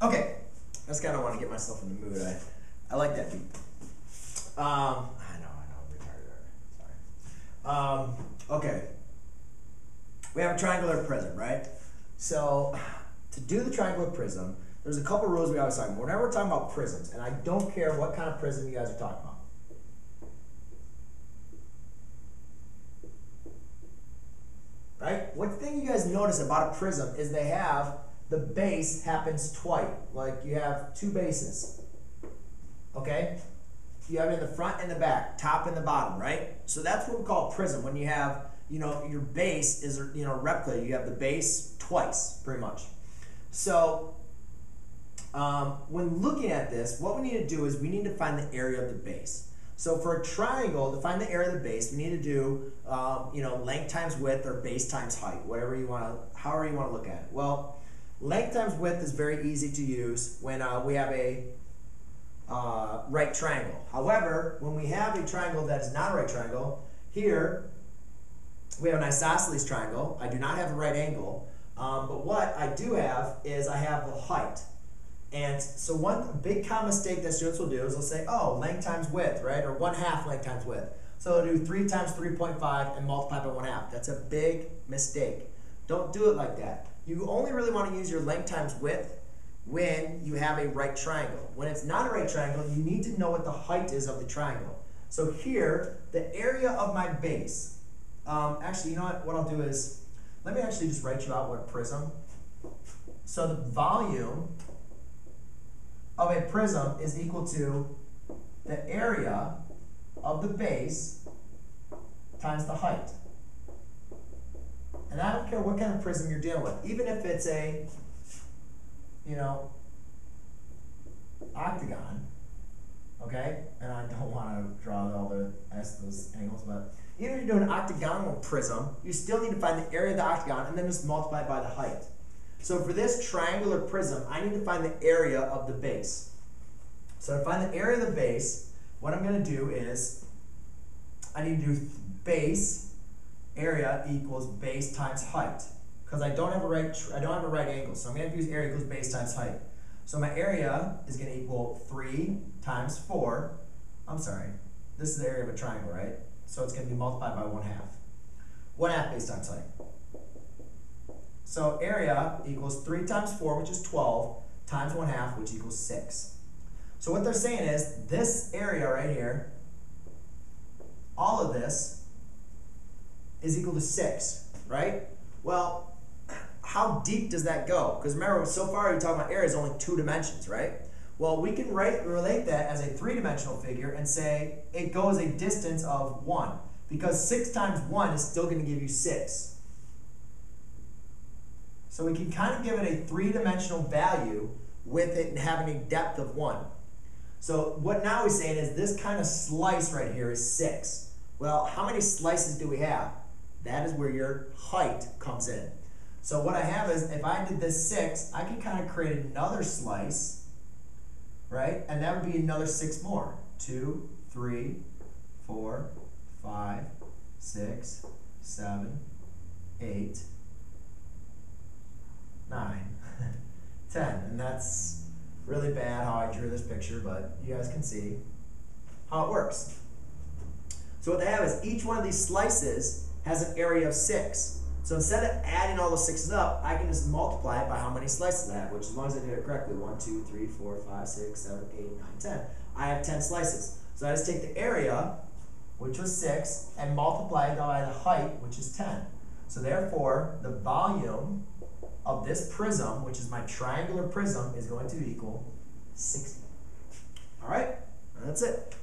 Okay, I just kind of want to get myself in the mood. I like that beat. I know, retarded. Sorry. Okay. We have a triangular prism, right? So, to do the triangular prism, there's a couple rules we always talk about. Whenever we're talking about prisms, and I don't care what kind of prism you guys are talking about. Right? One thing you guys notice about a prism is they have the base happens twice. Like you have two bases. Okay? You have it in the front and the back, top and the bottom, right? So that's what we call a prism. When you have, you know, your base is, you know, replicated. You have the base twice, pretty much. So when looking at this, what we need to do is we need to find the area of the base. So for a triangle, to find the area of the base, we need to do, you know, length times width or base times height, whatever you want to, however you want to look at it. Well, length times width is very easy to use when we have a right triangle. However, when we have a triangle that is not a right triangle, here we have an isosceles triangle. I do not have a right angle, but what I do have is I have the height. And so one big common mistake that students will do is they'll say, oh, length times width, right? Or 1/2 length times width. So they'll do 3 times 3.5 and multiply by 1/2. That's a big mistake. Don't do it like that. You only really want to use your length times width when you have a right triangle. When it's not a right triangle, you need to know what the height is of the triangle. So here, the area of my base. Actually, you know what? What I'll do is, let me actually just write you out what a prism. So the volume of a prism is equal to the area of the base times the height. And I don't care what kind of prism you're dealing with, even if it's a, you know, octagon, okay? And I don't want to draw all those angles, but even if you're doing an octagonal prism, you still need to find the area of the octagon and then just multiply by the height. So for this triangular prism, I need to find the area of the base. So to find the area of the base, what I'm going to do is I need to do base area equals base times height, because I don't have a right angle. So I'm going to use area equals base times height. So my area is going to equal 3 times 4. I'm sorry, this is the area of a triangle, right? So it's going to be multiplied by 1/2. 1/2 base times height. So area equals 3 times 4, which is 12, times 1/2, which equals 6. So what they're saying is this area right here, all of this is equal to 6, right? Well, how deep does that go? Because remember, so far we're talking about area is only 2 dimensions, right? Well, we can relate that as a 3-dimensional figure and say it goes a distance of 1, because 6 times 1 is still going to give you 6. So we can kind of give it a 3-dimensional value with it having a depth of 1. So what now we're saying is this kind of slice right here is 6. Well, how many slices do we have? That is where your height comes in. So what I have is if I did this 6, I can kind of create another slice, right? And that would be another 6 more. 2, 3, 4, 5, 6, 7, 8, 9, 10, and that's really bad how I drew this picture, but you guys can see how it works. So what they have is each one of these slices has an area of 6. So instead of adding all the 6s up, I can just multiply it by how many slices I have, which as long as I did it correctly, 1, 2, 3, 4, 5, 6, 7, 8, 9, 10. I have 10 slices. So I just take the area, which was 6, and multiply it by the height, which is 10. So therefore, the volume of this prism, which is my triangular prism, is going to equal 60. All right, and that's it.